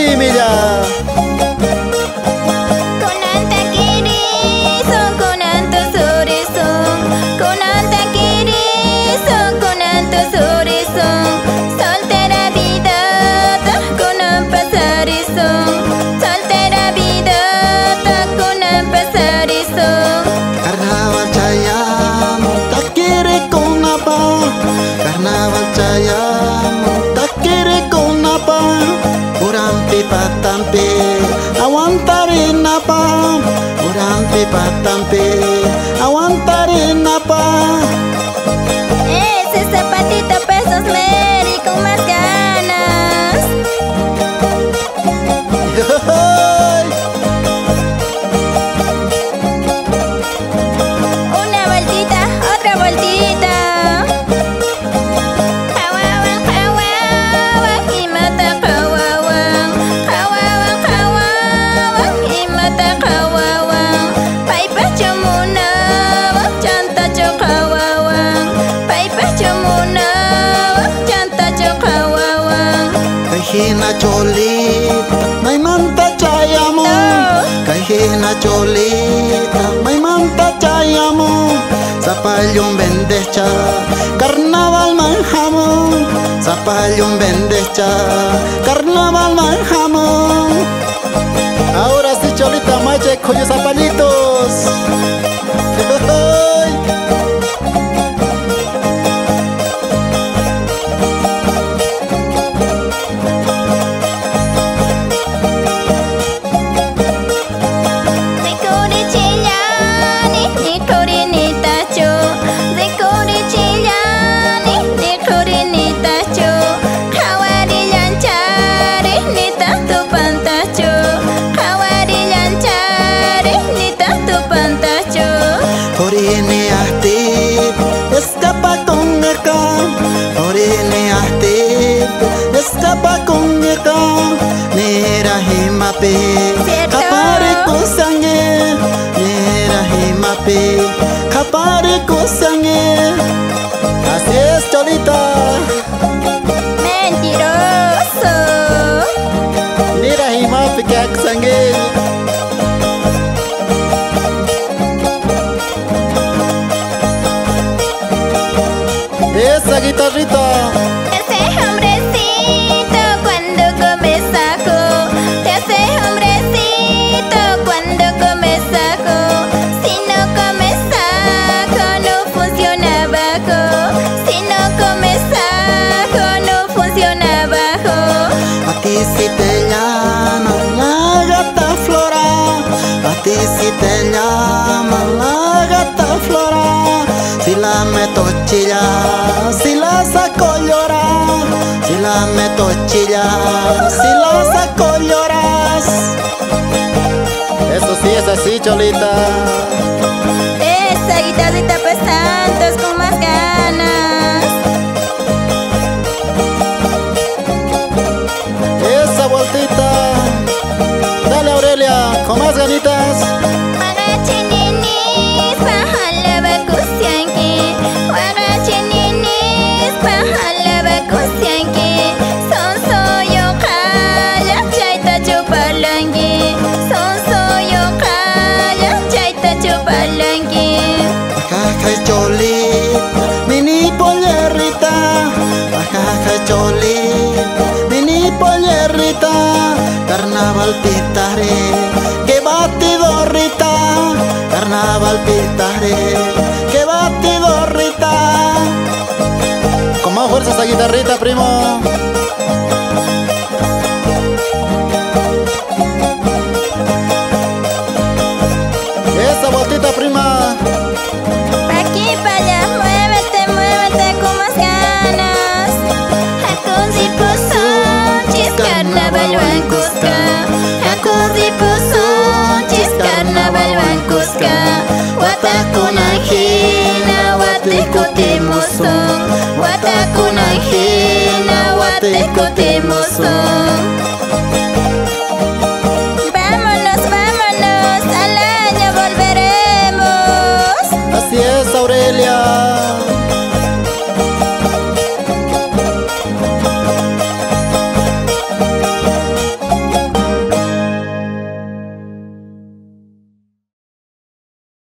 simila. Patampe aguantarin apa ese zapatito pesos Mary con más ganas. Una vueltita, otra vueltita, hawawan hawawan y mata hawawan, hawawan hawawan y mata hawawan. Kahina cholita, may manta chaya mo. Kahina cholita, may manta chaya mo. Zapallón bendecha, carnaval manjamo. Zapallón bendecha, carnaval manjamo. Ahora sí cholita, mache con los zapallitos. Orini ahtip, escapa con acá. Orini ahtip, escapa con acá. Nera himape, kapare kusange. Nera himape, kapare kusange. Así es, cholita. Mentiroso. Nera himape kaksange. Esa guitarrita, ese hombrecito cuando come saco, te hace hombrecito cuando come saco. Si no come saco no funciona abajo, si no come saco no funciona abajo. A ti si te llama la gata flora, a ti si te llama la gata flora. Si la meto chilla, si la saco llorar. Si la meto chilla, si la saco llorar. Eso sí es así, cholita. Esa guitarrita pues tantos con más ganas. Esa vueltita, dale Aurelia, con más ganitas. Bajaja cholita, mini pollerita. Bajaja cholita, mini pollerita. Carnaval pitaré, que batidorrita. Carnaval pitaré, que batidorrita. Con más fuerza esa guitarrita, primo. Esa vueltita, prima. Watakuna hina, watakuna hina, watakuna hina, watakuna hina.